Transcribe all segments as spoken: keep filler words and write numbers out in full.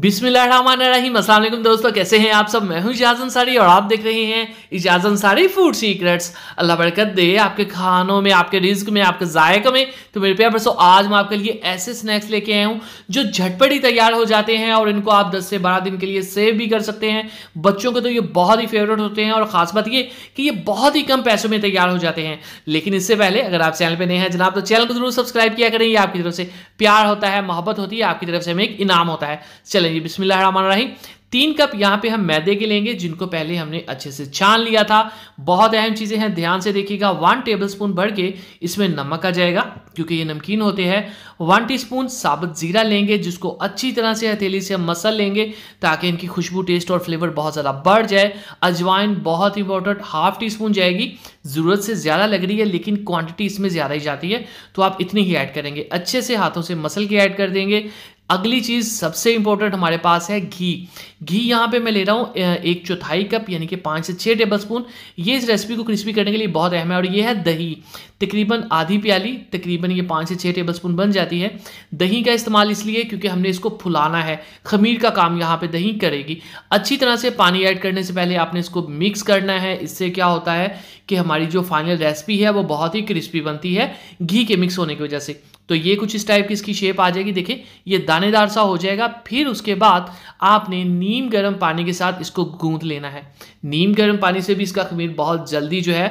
बिस्मिल्लाहिर्रहमानिर्रहीम। अस्सलाम वालेकुम दोस्तों, कैसे हैं आप सब। मैं हूं इजाज़ अंसारी और आप देख रहे हैं इजाज़ अंसारी फूड सीक्रेट्स। अल्लाह बरकत दे आपके खानों में, आपके रिज्क में, आपके जायके में। तो मेरे प्यारे दोस्तों, आज मैं आपके लिए ऐसे स्नैक्स लेके आया हूं जो झटपट ही तैयार हो जाते हैं और इनको आप दस से बारह दिन के लिए सेव भी कर सकते हैं। बच्चों के तो ये बहुत ही फेवरेट होते हैं और ख़ास बात ये कि ये बहुत ही कम पैसों में तैयार हो जाते हैं। लेकिन इससे पहले अगर आप चैनल पर नए हैं जनाब, तो चैनल को जरूर सब्सक्राइब किया करें। आपकी तरफ से प्यार होता है, मोहब्बत होती है, आपकी तरफ से हमें एक इनाम होता है। चलिए बिस्मिल्लाहिर्रहमानिर्रहीम। तीन कप यहाँ पे हम मैदे के लेंगे जिनको पहले हमने अच्छे से छान लिया था। बहुत अहम चीज़ें हैं, ध्यान से देखिएगा। वन टेबलस्पून भर के इसमें नमक आ जाएगा क्योंकि ये नमकीन होते हैं। वन टीस्पून साबुत जीरा लेंगे जिसको अच्छी तरह से हथेली से हम मसल लेंगे ताकि इनकी खुशबू, टेस्ट और फ्लेवर बहुत ज़्यादा बढ़ जाए। अजवाइन बहुत इंपॉर्टेंट, हाफ टी स्पून जाएगी। ज़रूरत से ज़्यादा लग रही है लेकिन क्वांटिटी इसमें ज़्यादा ही जाती है तो आप इतनी ही ऐड करेंगे। अच्छे से हाथों से मसल के ऐड कर देंगे। अगली चीज़ सबसे इम्पोर्टेंट हमारे पास है घी। घी यहाँ पे मैं ले रहा हूँ एक चौथाई कप यानी कि पाँच से छः टेबलस्पून। ये इस रेसिपी को क्रिस्पी करने के लिए बहुत अहम है। और ये है दही, तकरीबन आधी प्याली, तकरीबन ये पाँच से छः टेबलस्पून बन जाती है। दही का इस्तेमाल इसलिए क्योंकि हमने इसको फुलाना है, खमीर का काम यहाँ पे दही करेगी। अच्छी तरह से पानी ऐड करने से पहले आपने इसको मिक्स करना है। इससे क्या होता है कि हमारी जो फाइनल रेसिपी है वो बहुत ही क्रिस्पी बनती है घी के मिक्स होने की वजह से। तो ये कुछ इस टाइप की इसकी शेप आ जाएगी। देखें ये दानेदार सा हो जाएगा। फिर उसके बाद आपने नीम गर्म पानी के साथ इसको गूंथ लेना है। नीम गर्म पानी से भी इसका खमीर बहुत जल्दी जो है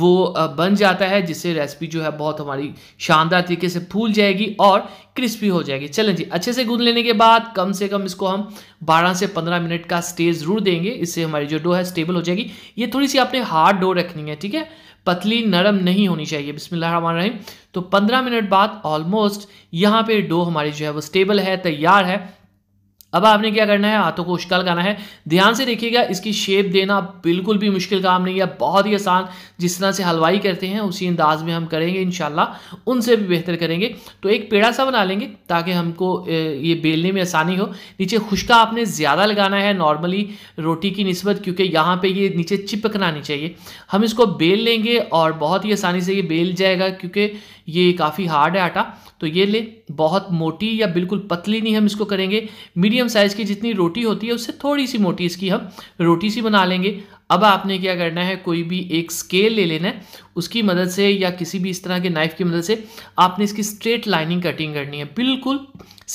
वो बन जाता है जिससे रेसिपी जो है बहुत हमारी शानदार तरीके से फूल जाएगी और क्रिस्पी हो जाएगी। चलें जी, अच्छे से गूंथ लेने के बाद कम से कम इसको हम बारह से पंद्रह मिनट का स्टे ज़रूर देंगे। इससे हमारी जो डो है स्टेबल हो जाएगी। ये थोड़ी सी आपने हार्ड डो रखनी है, ठीक है, पतली नरम नहीं होनी चाहिए। बिस्मिल्लाहिर्रहमानिर्रहीम। तो पंद्रह मिनट बाद ऑलमोस्ट यहाँ पे डो हमारी जो है वो स्टेबल है, तैयार है। अब आपने क्या करना है, हाथों को उछल लगाना है। ध्यान से देखिएगा, इसकी शेप देना बिल्कुल भी मुश्किल काम नहीं है। बहुत ही आसान, जिस तरह से हलवाई करते हैं उसी अंदाज में हम करेंगे इंशाल्लाह, उनसे भी बेहतर करेंगे। तो एक पेड़ा सा बना लेंगे ताकि हमको ये बेलने में आसानी हो। नीचे खुशका आपने ज़्यादा लगाना है नॉर्मली रोटी की निस्बत क्योंकि यहाँ पर ये नीचे चिपकना नहीं चाहिए। हम इसको बेल लेंगे और बहुत ही आसानी से ये बेल जाएगा क्योंकि ये काफ़ी हार्ड है आटा। तो ये ले, बहुत मोटी या बिल्कुल पतली नहीं हम इसको करेंगे, मीडियम साइज़ की जितनी रोटी होती है उससे थोड़ी सी मोटी इसकी हम रोटी सी बना लेंगे। अब आपने क्या करना है, कोई भी एक स्केल ले लेना है, उसकी मदद से या किसी भी इस तरह के नाइफ़ की मदद से आपने इसकी स्ट्रेट लाइनिंग कटिंग करनी है, बिल्कुल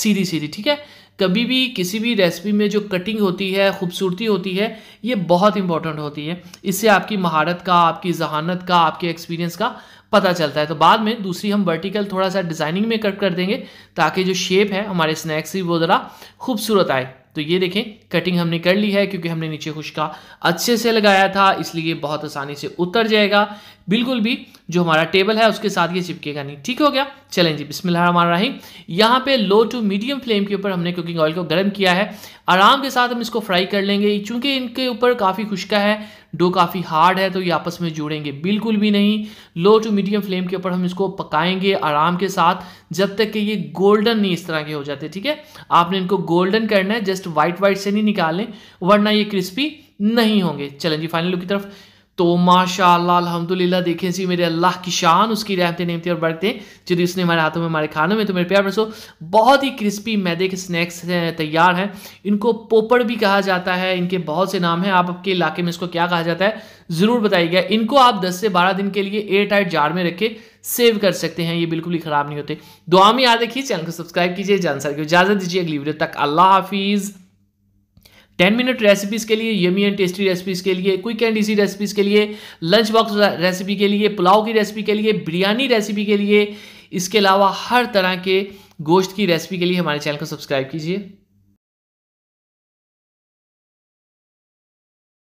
सीधी सीधी, ठीक है। कभी भी किसी भी रेसिपी में जो कटिंग होती है, खूबसूरती होती है, ये बहुत इंपॉर्टेंट होती है। इससे आपकी महारत का, आपकी जहानत का, आपके एक्सपीरियंस का पता चलता है। तो बाद में दूसरी हम वर्टिकल थोड़ा सा डिज़ाइनिंग में कट कर देंगे ताकि जो शेप है हमारे स्नैक्स की वो ज़रा खूबसूरत आए। तो ये देखें, कटिंग हमने कर ली है क्योंकि हमने नीचे खुशका अच्छे से लगाया था, इसलिए बहुत आसानी से उतर जाएगा। बिल्कुल भी जो हमारा टेबल है उसके साथ ये चिपकेगा नहीं, ठीक हो गया। चलें जी, बिस्मिल्लाहिर्रहमानिर्रहीम। यहाँ पे लो टू मीडियम फ्लेम के ऊपर हमने कुकिंग ऑयल को गर्म किया है। आराम के साथ हम इसको फ्राई कर लेंगे क्योंकि इनके ऊपर काफ़ी खुशका है, डो काफ़ी हार्ड है, तो ये आपस में जुड़ेंगे बिल्कुल भी नहीं। लो टू मीडियम फ्लेम के ऊपर हम इसको पकाएंगे आराम के साथ जब तक कि ये गोल्डन नहीं इस तरह के हो जाते, ठीक है। आपने इनको गोल्डन करना है, जस्ट वाइट वाइट से नहीं निकालें वरना ये क्रिस्पी नहीं होंगे। चलें जी, फाइनल लुक की तरफ। तो माशाल्लाह, अल्हम्दुलिल्लाह, देखें सी मेरे अल्लाह की शान, उसकी रहमतें, नेमतें और बरकतें जो उसने हमारे हाथों में, हमारे खानों में। तो मेरे प्यार बरसो, बहुत ही क्रिस्पी मैदे के स्नैक्स तैयार हैं। इनको पोपड़ भी कहा जाता है, इनके बहुत से नाम हैं। आप आपके इलाके में इसको क्या कहा जाता है ज़रूर बताइएगा। इनको आप दस से बारह दिन के लिए एयर टाइट जार में रख के सेव कर सकते हैं, ये बिल्कुल ही ख़राब नहीं होते। दुआ में याद रखिए, चैनल को सब्सक्राइब कीजिए, जान सर को इजाज़त दीजिए। अगली वीडियो तक अल्लाह हाफिज़। टेन मिनट रेसिपीज़ के लिए, यमी एंड टेस्टी रेसिपीज़ के लिए, क्विक एंड इजी रेसिपीज़ के लिए, लंच बॉक्स रेसिपी के लिए, पुलाव की रेसिपी के लिए, बिरयानी रेसिपी के लिए, इसके अलावा हर तरह के गोश्त की रेसिपी के लिए हमारे चैनल को सब्सक्राइब कीजिए।